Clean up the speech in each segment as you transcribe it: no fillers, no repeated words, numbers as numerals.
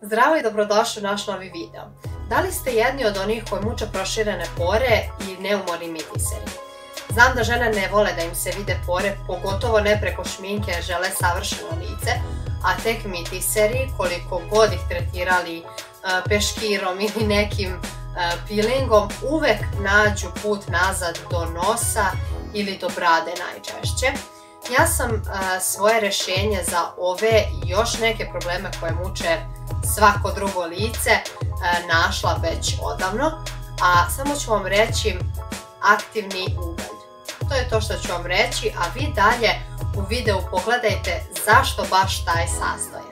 Zdravo i dobrodošli u naš novi video. Da li ste jedni od onih koji muče proširene pore i neumorni mitiseri? Znam da žene ne vole da im se vide pore, pogotovo ne preko šminke, žele savršeno lice, a tek mitiseri, koliko god ih tretirali peškirom ili nekim peelingom, uvek nađu put nazad do nosa ili do brade najčešće. Ja sam svoje rešenje za ove i još neke probleme koje muče svako drugo lice našla već odavno, a samo ću vam reći aktivni ugalj. To je to što ću vam reći, a vi dalje u videu pogledajte zašto baš taj sastojak.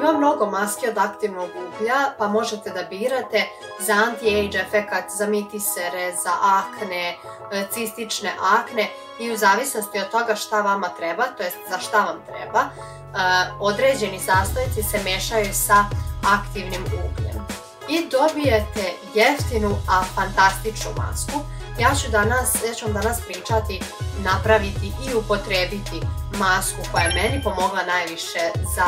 Ima mnogo maski od aktivnog uglja, pa možete da birate za anti-age efekat, za mitisere, za akne, cistične akne i u zavisnosti od toga šta vama treba, to jest za šta vam treba, određeni sastojci se mešaju sa aktivnim ugljem. I dobijete jeftinu, a fantastičnu masku. Ja ću vam danas pričati, napraviti i upotrebiti masku koja je meni pomogla najviše za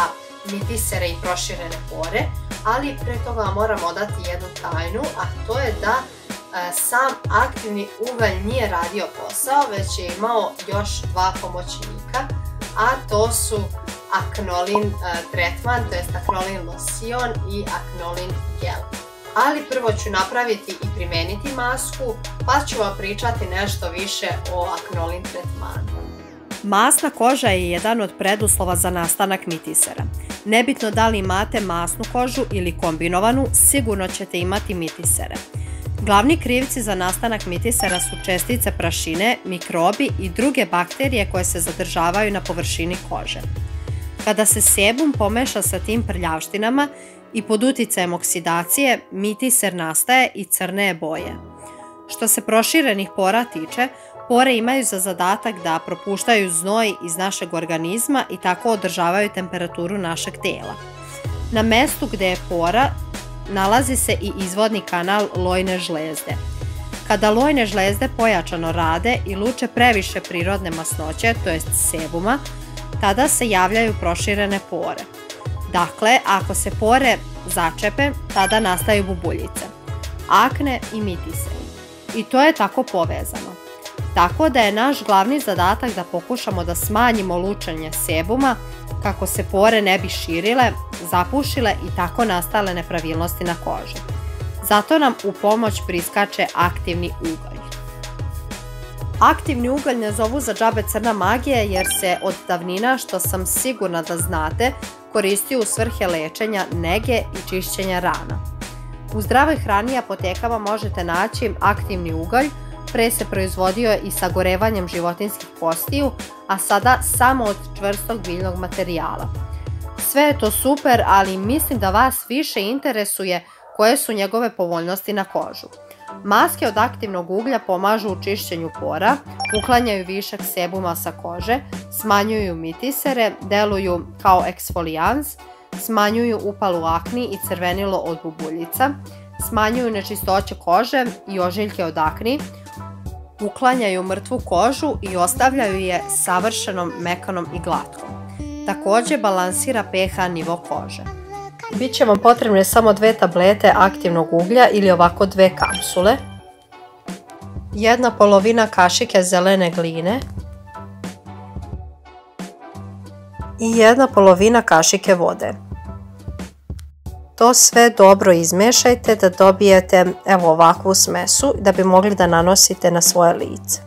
mitisere i proširene pore, ali pre toga moram odati jednu tajnu, a to je da sam aktivni ugalj nije radio posao, već je imao još dva pomoćnika, a to su aknolin tretman, to jest aknolin losjon i aknolin gel. Ali prvo ću napraviti i primeniti masku, pa ću vam pričati nešto više o aknolin tretmanu. Masna koža je jedan od preduslova za nastanak mitisera. Nebitno da li imate masnu kožu ili kombinovanu, sigurno ćete imati mitisere. Glavni krivci za nastanak mitisera su čestice prašine, mikrobi i druge bakterije koje se zadržavaju na površini kože. Kada se sebum pomeša sa tim prljavštinama i pod uticajem oksidacije, mitiser nastaje i crne je boje. Što se proširenih pora tiče, pore imaju za zadatak da propuštaju znoj iz našeg organizma i tako održavaju temperaturu našeg tela. Na mestu gde je pora nalazi se i izvodni kanal lojne žlezde. Kada lojne žlezde pojačano rade i luče previše prirodne masnoće, to jest sebuma, tada se javljaju proširene pore. Dakle, ako se pore začepe, tada nastaju bubuljice, akne i mitiseri. I to je tako povezano. Tako da je naš glavni zadatak da pokušamo da smanjimo lučenje sebuma kako se pore ne bi širile, zapušile i tako nastale nepravilnosti na koži. Zato nam u pomoć priskače aktivni ugalj. Aktivni ugalj ne zovu za džabe crna magija jer se od davnina, što sam sigurna da znate, koristio u svrhe lečenja, nege i čišćenja rana. U zdravoj hrani i apotekama možete naći aktivni ugalj. Pre se proizvodio i sagorevanjem životinskih kostiju, a sada samo od čvrstog biljnog materijala. Sve je to super, ali mislim da vas više interesuje koje su njegove povoljnosti na kožu. Maske od aktivnog uglja pomažu u čišćenju pora, uklanjaju višak sebuma sa kože, smanjuju mitisere, deluju kao eksfolijans, smanjuju upalu akni i crvenilo od bubuljica, smanjuju nečistoće kože i ožiljke od akni, uklanjaju mrtvu kožu i ostavljaju je savršenom, mekanom i glatkom. Također balansira pH nivo kože. Biće vam potrebne samo 2 tablete aktivnog uglja ili ovako 2 kapsule, 1/2 kašike zelene gline i 1/2 kašike vode. To sve dobro izmešajte da dobijete evo ovakvu smesu da bi mogli da nanosite na svoje lice.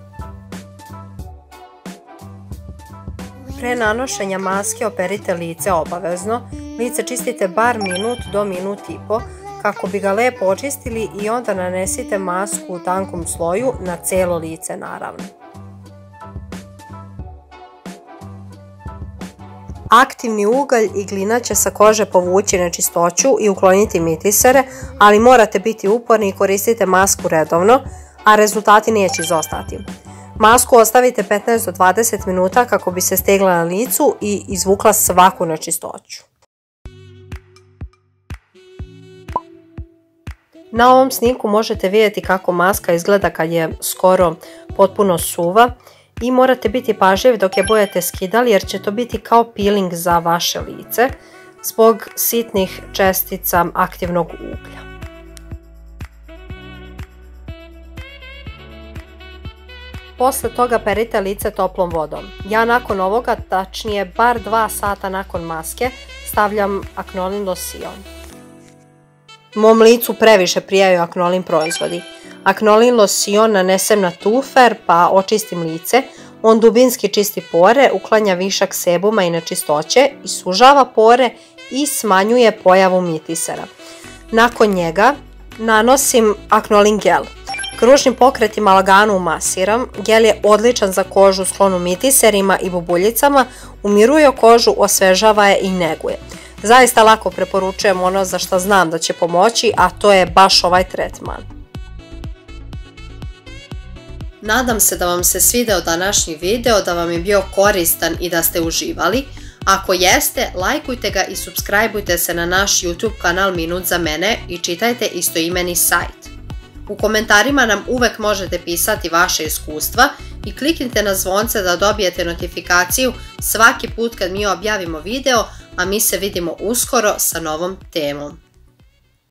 Pre nanošenja maske operite lice obavezno. Lice čistite bar minut do minut i po kako bi ga lepo očistili i onda nanesite masku u tankom sloju na celo lice naravno. Aktivni ugalj i glina će sa kože povući nečistoću i ukloniti mitisere, ali morate biti uporni i koristite masku redovno, a rezultati neće izostati. Masku ostavite 15 do 20 minuta kako bi se stegla na licu i izvukla svaku nečistoću. Na ovom snimku možete vidjeti kako maska izgleda kad je skoro potpuno suva i morate biti pažljivi dok je budete skidali jer će to biti kao peeling za vaše lice zbog sitnih čestica aktivnog uglja. Posle toga perite lice toplom vodom. Ja nakon ovoga, tačnije bar 2 sata nakon maske, stavljam aknolin losjon. Mom licu previše prijaju aknolin proizvodi. Aknolin losjon nanesem na tufer pa očistim lice. On dubinski čisti pore, uklanja višak sebuma i nečistoće, isužava pore i smanjuje pojavu mitisera. Nakon njega nanosim aknolin gel. Kružnim pokretima lagano umasiram, gel je odličan za kožu sklonu mitiserima i bubuljicama, umiruje kožu, osvežava je i neguje. Zaista lako preporučujem ono za što znam da će pomoći, a to je baš ovaj tretman. Nadam se da vam se svideo današnji video, da vam je bio koristan i da ste uživali. Ako jeste, lajkujte ga i subscribeujte se na naš YouTube kanal Minut za mene i čitajte istoimeni sajt. U komentarima nam uvek možete pisati vaše iskustva i kliknite na zvonce da dobijete notifikaciju svaki put kad mi objavimo video, a mi se vidimo uskoro sa novom temom.